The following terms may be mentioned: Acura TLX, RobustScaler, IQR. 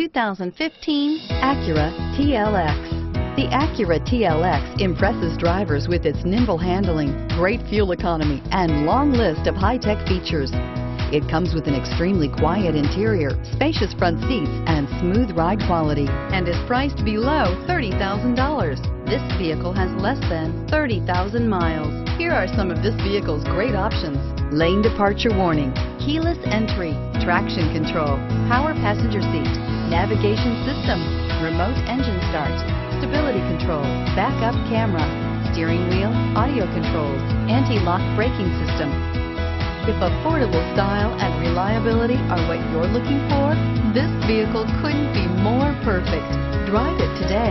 2015 Acura TLX. The Acura TLX impresses drivers with its nimble handling, great fuel economy, and long list of high-tech features. It comes with an extremely quiet interior, spacious front seats, and smooth ride quality, and is priced below $30,000. This vehicle has less than 30,000 miles. Here are some of this vehicle's great options: lane departure warning, keyless entry, traction control, power passenger seat, navigation system, remote engine start, stability control, backup camera, steering wheel audio controls, anti-lock braking system. If affordable style and reliability are what you're looking for, this vehicle couldn't be more perfect. Drive it today.